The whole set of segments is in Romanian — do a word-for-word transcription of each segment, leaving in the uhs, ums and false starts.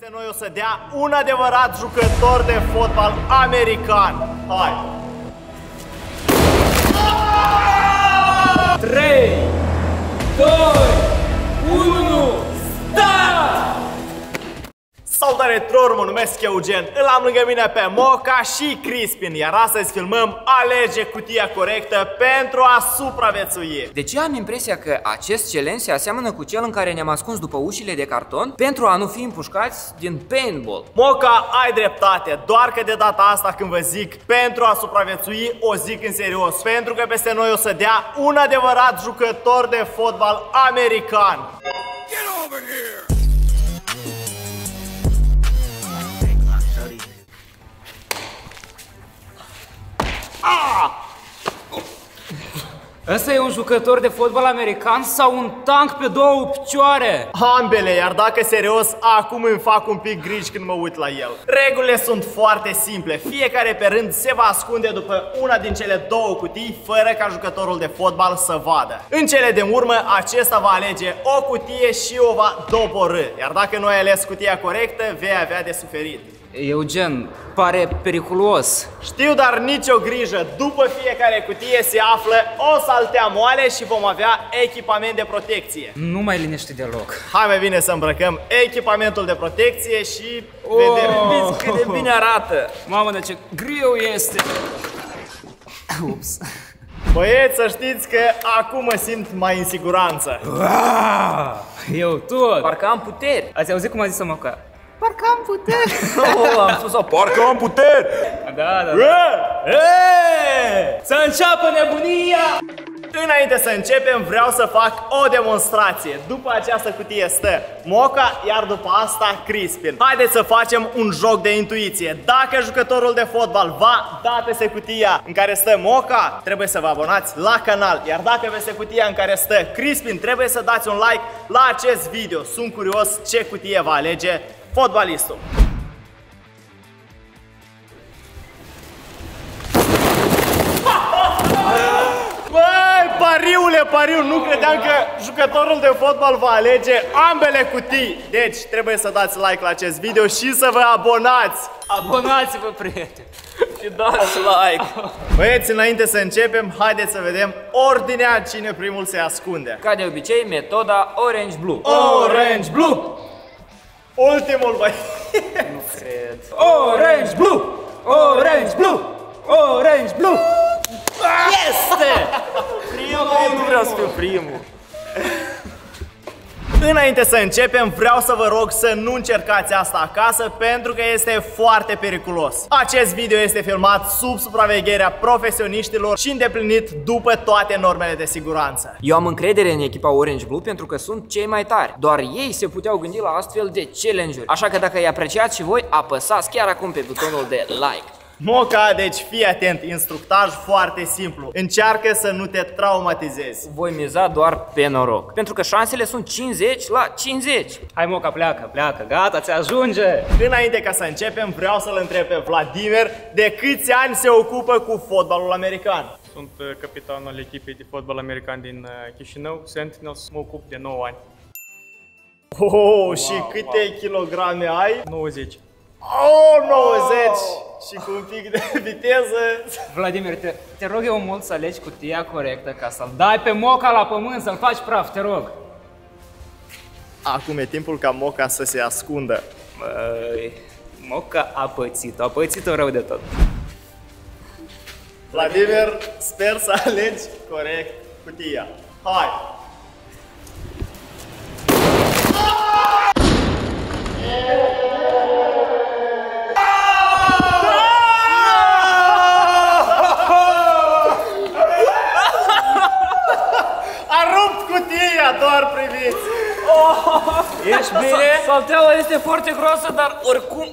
peste noi o să dea un adevărat jucător de fotbal american. Hai! trei, doi, unu, start! Salutare, tuturor, mă numesc Eugen, îl am lângă mine pe Moca și Crispin, iar astăzi filmăm Alege cutia corectă pentru a supraviețui. De ce am impresia că acest challenge se aseamănă cu cel în care ne-am ascuns după ușile de carton pentru a nu fi împușcați din paintball? Moca, ai dreptate, doar că de data asta când vă zic pentru a supraviețui, o zic în serios, pentru că peste noi o să dea un adevărat jucător de fotbal american. Get over here! Ăsta e un jucător de fotbal american sau un tank pe două picioare? Ambele, iar dacă serios, acum îmi fac un pic griji când mă uit la el. Regulile sunt foarte simple, fiecare pe rând se va ascunde după una din cele două cutii, fără ca jucătorul de fotbal să vadă. În cele din urmă, acesta va alege o cutie și o va doborî, iar dacă nu ai ales cutia corectă, vei avea de suferit. Eugen, pare periculos. Știu, dar nicio grijă. După fiecare cutie se află o saltea moale și vom avea echipament de protecție. Nu mai liniște deloc. Hai mai bine să îmbrăcăm echipamentul de protecție și oh, vedem. Vedeți cât de bine arată. Mamă, de ce greu este. Ups. Băieți, să știți că acum mă simt mai în siguranță. Eu tot. Parcă am puteri. Ați auzit cum a zis-o Moca? Parcă am puteri! Oh, am spus-o, parcă am puteri! Da, da, da. Eee! Să înceapă nebunia! Înainte să începem, vreau să fac o demonstrație. După această cutie stă Moca, iar după asta Crispin. Haideți să facem un joc de intuiție. Dacă jucătorul de fotbal va da peste cutia în care stă Moca, trebuie să vă abonați la canal. Iar dacă peste cutia în care stă Crispin, trebuie să dați un like la acest video. Sunt curios ce cutie va alege fotbalistul. Băi, pariule, pariu, nu credeam că jucătorul de fotbal va alege ambele cutii. Deci trebuie să dați like la acest video și să vă abonați. Abonați-vă, prieteni, și dați like. Băieți, înainte să începem, haideți să vedem ordinea cine primul se ascunde. Ca de obicei, metoda Orange Blue. Orange Blue! Ultimul, băi! Nu cred. Orange Blue! Orange Blue! Orange Blue! Este! Primul! Nu vreau să fiu primul! Înainte să începem, vreau să vă rog să nu încercați asta acasă, pentru că este foarte periculos. Acest video este filmat sub supravegherea profesioniștilor și îndeplinit după toate normele de siguranță. Eu am încredere în echipa Orange Blue pentru că sunt cei mai tari. Doar ei se puteau gândi la astfel de challenge-uri. Așa că dacă îi apreciați și voi, apăsați chiar acum pe butonul de like. Moca, deci fii atent, instructaj foarte simplu. Încearcă să nu te traumatizezi. Voi miza doar pe noroc, pentru că șansele sunt cincizeci la cincizeci. Hai Moca, pleacă, pleacă, gata, ți ajunge. Înainte ca să începem, vreau să-l întreb pe Vladimir de câți ani se ocupă cu fotbalul american. Sunt capitanul echipei de fotbal american din Chișinău, Sentinels, mă ocup de nouă ani. Oh, wow, și câte wow. kilograme ai? nouăzeci. Oh, nouăzeci! Oh! Și cu un pic de viteză. Vladimir, te, te rog eu mult să alegi cutia corectă ca să-l dai pe Moca la pământ, să-l faci praf, te rog. Acum e timpul ca Moca să se ascundă. Măi, Moca a pățit-o, a pățit-o rău de tot. Vladimir, sper să alegi corect cutia. Hai! Doar priviți! Oh, ești bine? Salteaua este foarte groasă, dar oricum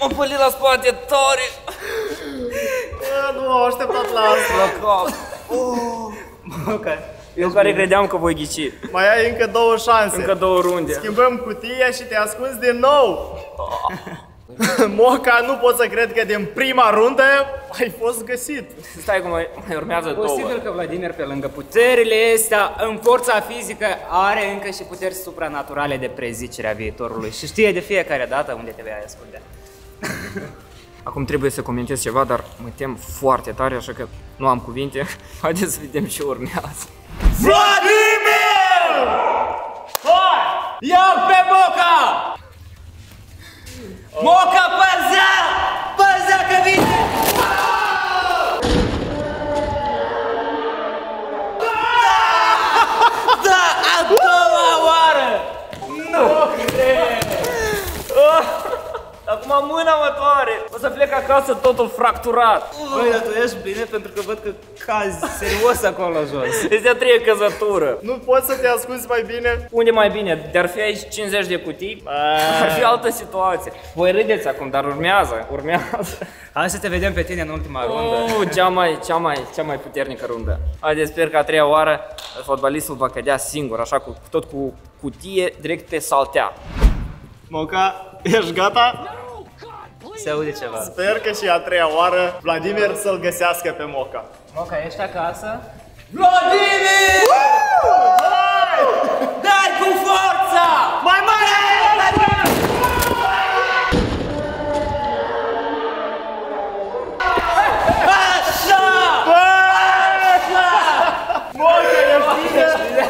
m-am pălit la spate tare. Nu m-am așteptat la asta. La cap. Oh. Okay. Eu care bine. Credeam că voi ghici. Mai ai încă două șanse. Încă două runde. Schimbăm cutia și te ascunzi din nou. Oh. Moca, nu pot să cred că din prima rundă ai fost găsit. Stai cum mai urmează două. Posibil că Vladimir, pe lângă puterile astea, în forța fizică, are încă și puteri supranaturale de prezicere a viitorului și știe de fiecare dată unde te vei ascunde. Acum trebuie să comentez ceva, dar mă tem foarte tare, așa că nu am cuvinte. Haideți să vedem ce urmează. Vladimir! Ia pe Moca! Moca, păzea! Păzea că vine! Da! A doua oară! Nu cred! Acum mâna mă doare! O să plec acasă totul fracturat! Băi, dar tu ești bine pentru că văd că cazi serios acolo jos! Este a treia căzătură! Nu poți să te ascunzi mai bine? Unde mai bine? Dar fi aici cincizeci de cutii? Ar fi altă situație! Voi râdeți acum, dar urmează! Urmează! Hai să te vedem pe tine în ultima rundă! Cea mai, cea mai, cea mai puternică rundă! Haideți, sper că a treia oară fotbalistul va cădea singur, așa, cu tot cu cutie, direct pe saltea! Moca, ești gata? Se aude ceva. Sper că și a treia oară Vladimir să-l găsească pe Moca. Moca, ești acasă? Vladimir! Dai cu forța! Mai mare! Așa! Așa! Moca, ești bine!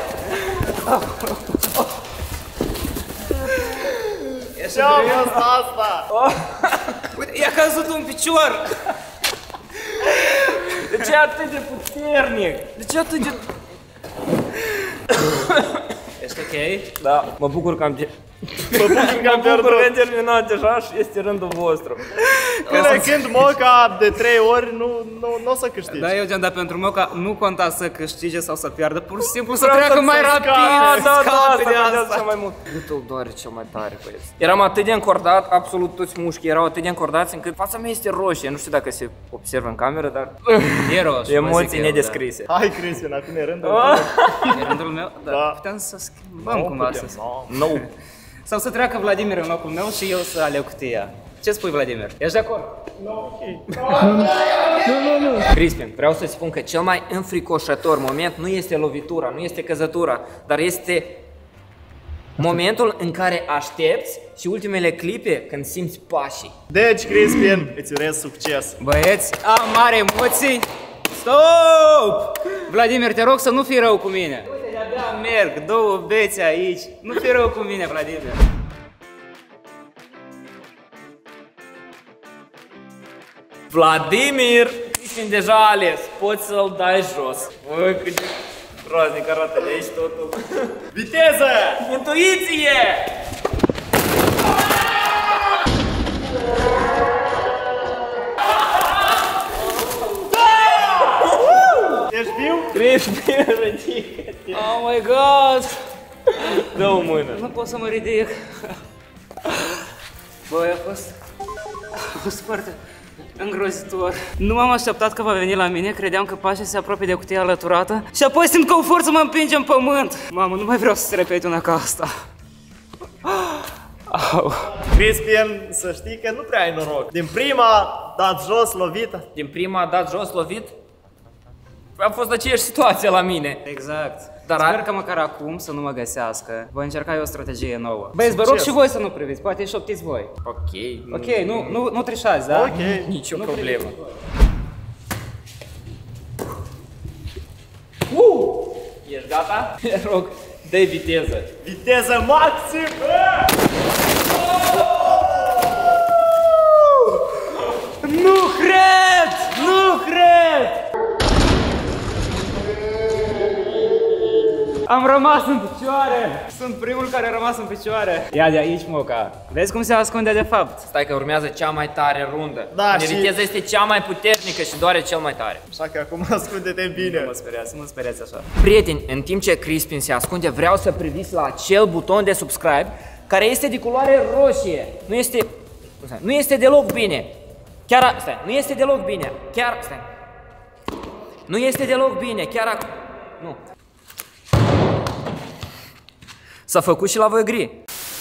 Ce-a fost asta? Oh. Uite, i-a căzut un picior! De ce atât de puternic? De ce atât de... Ești ok? Da. Mă bucur că am... Mă bucur că am pierdut. Am terminat deja și este rândul vostru. Până când Moca de trei ori nu, nu, nu o să câștige. Da, eu gen, dar pentru Moca nu conta să câștige sau să piardă, pur și simplu să treacă mai rapid. Da, da, asta mai mult. Gâtul doare cel mai tare, băieți. Eram atât de încordat, absolut toți mușchii erau atât de încordați încât fața mea este roșie. Nu știu dacă se observă în cameră, dar e roșie. Emoții nedescrise. Hai, Cristian, acum e rândul meu. E rândul meu, dar puteam să schimbăm cumva să... Nu. Sau să treacă Vladimir în locul meu și eu să aleg cutia. Ce spui, Vladimir? Ești de acord? Nu, nu, nu. Crispin, vreau să-ți spun că cel mai înfricoșător moment nu este lovitura, nu este căzătura, dar este momentul în care aștepți și ultimele clipe când simți pașii. Deci, Crispin, îți urez succes. Băieți, am mari emoții. Stop! Vladimir, te rog să nu fii rău cu mine. Da, merg, două bețe aici. Nu fi rău cu mine, Vladimir. Vladimir! Cristian deja a ales, poți să-l dai jos. Băi, cât de groaznic arată de aici totul. Viteză! Intuiție! Ești viu? Crispin, ridică-te! Oh my god! Dă o mână! Nu pot să mă ridic! Băi, a fost... a fost foarte îngrozitor! Nu m-am așteptat că va veni la mine, credeam că pașii se apropie de cutia alăturată și apoi simt că o forță mă împinge în pământ! Mamă, nu mai vreau să se repete una ca asta! Au. Crispin, să știi că nu prea ai noroc! Din prima dat jos, lovit! Din prima dat jos, lovit! A fost aceeași situație la mine. Exact. Dar sper că măcar acum să nu mă găsească. Voi încerca eu o strategie nouă. Băi, vă rog și voi să nu priviți, poate șoptiți voi. Ok. Ok, nu, nu, nu trișați, da? Ok, nicio nu problemă. Uh! Ești gata? Te rog, dă-i viteză. Viteză maximă! Nu cred! Nu cred! Am rămas în picioare! Sunt primul care a rămas în picioare! Ia de aici, Moca! Vezi cum se ascunde de fapt? Stai că urmează cea mai tare rundă. Da, și... viteza este cea mai puternică și doare cel mai tare. Așa că acum ascunde-te bine! Nu mă speriați, nu mă speriați așa. Prieteni, în timp ce Crispin se ascunde, vreau să priviți la acel buton de subscribe care este de culoare roșie. Nu este... nu este deloc bine. Chiar... stai, nu este deloc bine. Chiar... stai. Nu este deloc bine, chiar acum... nu. S-a făcut și la voi gri.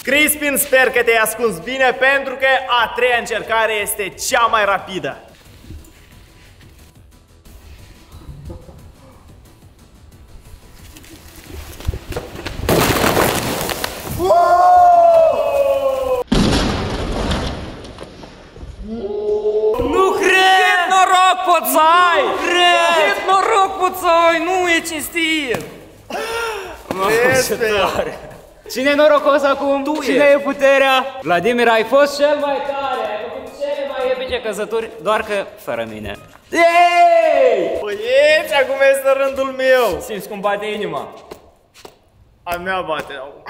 Crispin, sper că te-ai ascuns bine, pentru că a treia încercare este cea mai rapidă. Nu cred! Cât noroc poți să ai! Nu cred! Cât noroc poți să ai! Nu e cinstit! Cine e norocos acum? Tu Cine e puterea? Vladimir, ai fost cel mai tare! Ai făcut cele mai epice căzături, doar că fără mine. Ei! Băieți, acum este rândul meu! Simți cum bate inima? A mea bate acum.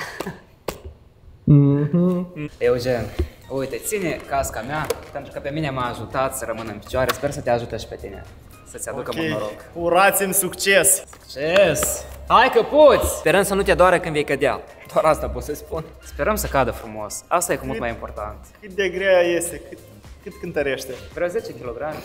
Eugen, uite, ține casca mea, pentru că pe mine m-a ajutat să rămân în picioare. Sper să te ajute și pe tine, să-ți aducă okay. mult noroc. Urați-mi succes! Succes! Hai că poți! Sperăm să nu te doară când vei cădea. Doar asta pot să spun. Sperăm să cadă frumos. Asta e cu cât, mult mai important. Cât de grea este? Cât, cât cântărește? Vreo zece kilograme.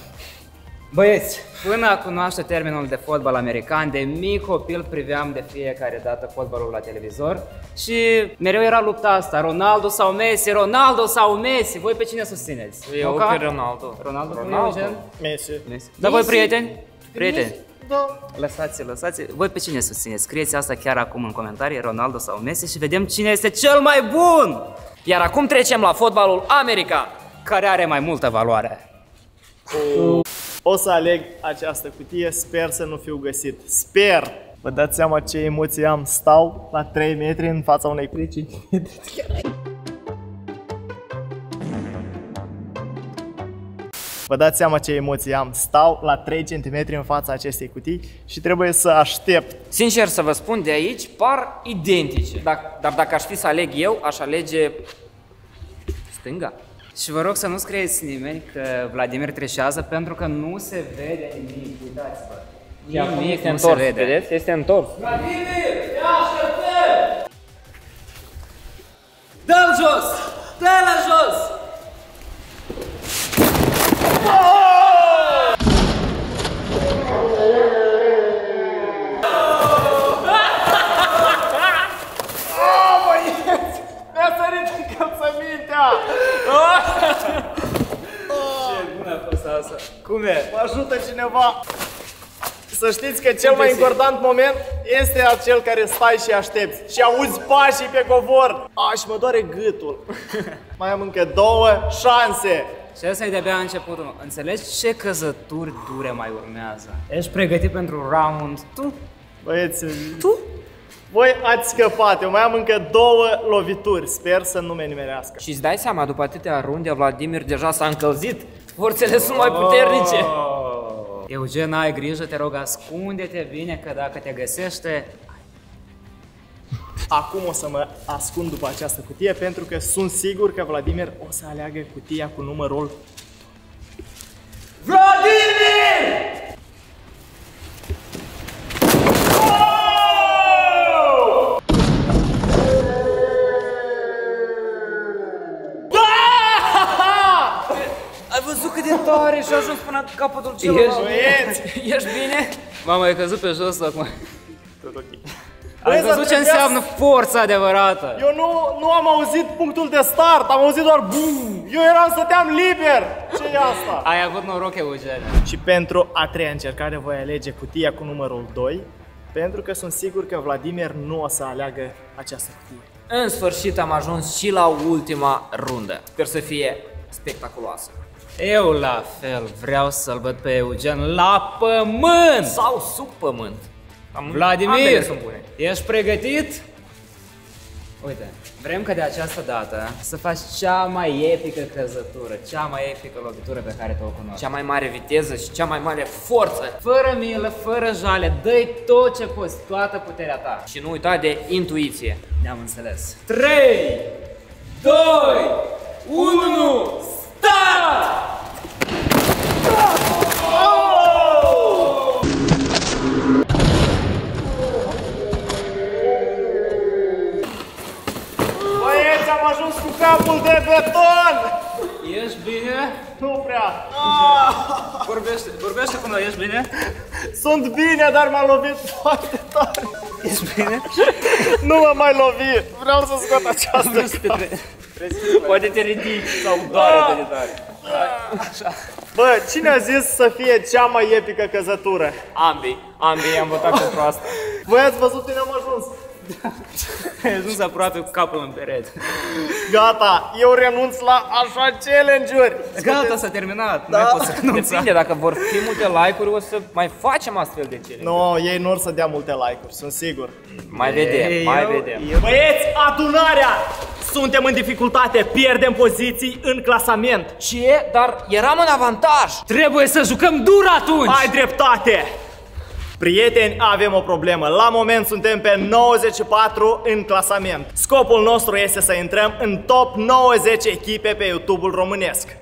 Băieți, până a cunoaște termenul de fotbal american, de mic copil priveam de fiecare dată fotbalul la televizor și mereu era lupta asta, Ronaldo sau Messi, Ronaldo sau Messi, voi pe cine susțineți? Eu pe Ronaldo. Ronaldo, Ronaldo. Messi. Messi. Da, voi prieteni? Prieteni. Messi. Da. Lăsați, lăsați. Voi pe cine susțineți? Scrieți asta chiar acum în comentarii, Ronaldo sau Messi, și vedem cine este cel mai bun! Iar acum trecem la fotbalul american, care are mai multă valoare. O... O să aleg această cutie, sper să nu fiu găsit. Sper! Vă dați seama ce emoții am, stau la trei metri în fața unei cutie. Vă dați seama ce emoții am, stau la trei centimetri în fața acestei cutii și trebuie să aștept. Sincer să vă spun, de aici par identice, dar, dar dacă aș fi să aleg eu, aș alege stânga. Și vă rog să nu scrieți nimeni că Vladimir trișează, pentru că nu se vede nimic, uitați-vă. Nimic nu se vede. Vedeți? Este întors. Vladimir, te așteptăm! Dă-l jos! Dă-l jos! Cum e? Mă ajută cineva! Să știți că cel mai important moment este acel care stai și aștepți și auzi pașii pe covor. A, și mă doare gâtul. Mai am încă două șanse. Și asta e de-abia începutul. Înțelegi ce căzături dure mai urmează? Ești pregătit pentru round tu? Băieți, tu? Voi ați scăpat, eu mai am încă două lovituri, sper să nu mă nimerească. Și îți dai seama, după atâtea runde, Vladimir deja s-a încălzit, forțele sunt mai puternice. Oh. Eugen, ai grijă, te rog, ascunde-te bine, că dacă te găsește... Acum o să mă ascund după această cutie, pentru că sunt sigur că Vladimir o să aleagă cutia cu numărul... Vladimir! Tare și ajuns până la capătul celălalt. Ești bine? Ești bine? Mama, ai căzut pe jos acum. Tot ok. Ai văzut ce înseamnă forța adevărată. Eu nu, nu am auzit punctul de start, am auzit doar bum. Eu eram, stăteam liber. Ce e asta? Ai avut noroc, Eugen. Și pentru a treia încercare voi alege cutia cu numărul doi, pentru că sunt sigur că Vladimir nu o să aleagă această cutie. În sfârșit am ajuns și la ultima rundă. Sper să fie spectaculoasă. Eu la fel vreau să-l văd pe Eugen la pământ! Sau sub pământ! Vladimir, ești pregătit? Uite, vrem ca de această dată să faci cea mai epică căzătură, cea mai epică lovitură pe care te o cunoști. Cea mai mare viteză și cea mai mare forță. Fără milă, fără jale, dă-i tot ce poți, toată puterea ta. Și nu uita de intuiție. Ne-am înțeles. trei, doi, unu, start! Băieți, am ajuns cu capul de beton! Ești bine? Nu prea. prea. Vorbește, vorbește cum ești bine? Sunt bine, dar m-a lovit foarte tare. Ești bine? Nu m-am mai lovit. Vreau să scot această cameră. Poate te ridici sau doare de tare. Bă, cine a zis să fie cea mai epică căzătură? Ambii, ambii am votat pentru asta. Voi ați văzut cine am ajuns. Ai ajuns aproape cu capul în perete. Gata, eu renunț la așa challenge-uri. Gata, s-a terminat, da? Nu mai pot să renunț. Depinde, dacă vor fi multe like-uri, o să mai facem astfel de challenge-uri. No, ei nu or să dea multe like-uri, sunt sigur. Mai vedem, mai vedem. Băieți, adunarea! Suntem în dificultate, pierdem poziții în clasament. Ce? Dar eram în avantaj. Trebuie să jucăm dur atunci. Ai dreptate. Prieteni, avem o problemă. La moment suntem pe nouăzeci și patru în clasament. Scopul nostru este să intrăm în top nouăzeci echipe pe YouTube-ul românesc.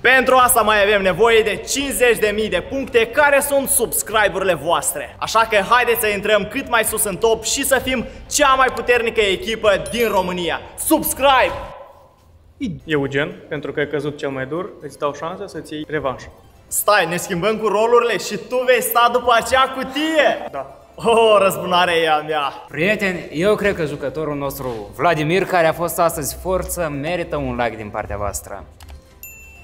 Pentru asta mai avem nevoie de cincizeci de mii de puncte care sunt subscribe-urile voastre. Așa că haideți să intrăm cât mai sus în top și să fim cea mai puternică echipă din România. Subscribe! Eugen, pentru că ai căzut cel mai dur, îți dau șansa să-ți iei revanșă. Stai, ne schimbăm cu rolurile și tu vei sta după acea cutie? Da. Oh, răzbunarea e a mea. Prieteni, eu cred că jucătorul nostru, Vladimir, care a fost astăzi forță, merită un like din partea voastră.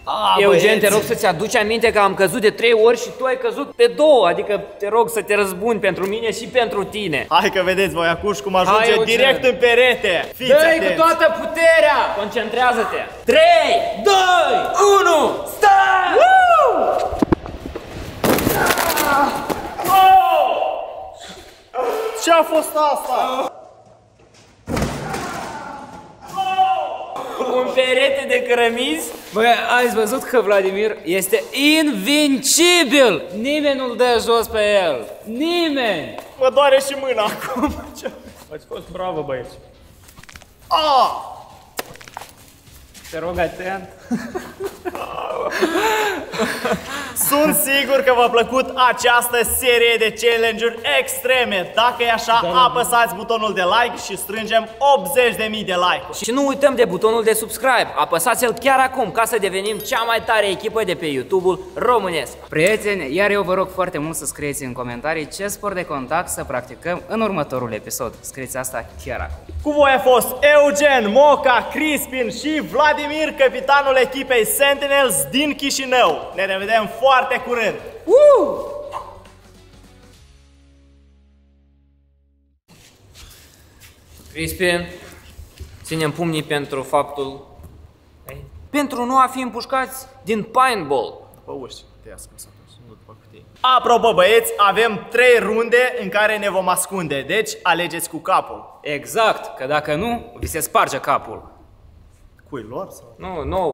A, Eugen, te rog să-ți aduci aminte că am căzut de trei ori și tu ai căzut pe două. Adică te rog să te răzbuni pentru mine și pentru tine. Hai că vedeți voi acuși cum ajunge. Hai, direct în perete. Dă-i cu toată puterea. Concentrează-te. trei, doi, unu, stai! Ce-a fost asta? Un perete de cărămizi? Băi, ați văzut că Vladimir este invincibil! Nimeni nu-l dă jos pe el! Nimeni! Mă doare și mâna acum! Ați fost bravo, băieți! Ah! Te rog, atent! Sunt sigur că v-a plăcut această serie de challenge-uri extreme. Dacă e așa, da, apăsați butonul de like și strângem optzeci de mii de like-uri. Și nu uităm de butonul de subscribe. Apăsați-l chiar acum ca să devenim cea mai tare echipă de pe YouTube-ul românesc. Prieteni, iar eu vă rog foarte mult să scrieți în comentarii ce sport de contact să practicăm în următorul episod. Scrieți asta chiar acum. Cu voi a fost Eugen, Moca, Crispin și Vladimir, capitanul echipei Sentinels din Chișinău. Ne revedem foarte curând! Uh! Crispin, ținem pumnii pentru faptul... Ei? Pentru nu a fi împușcați din paintball. După uși, te ascuns atunci, nu după cutii. Apropo, băieți, avem trei runde în care ne vom ascunde, deci alegeți cu capul. Exact, că dacă nu, vi se sparge capul. Cui lor sau? Nu, nu.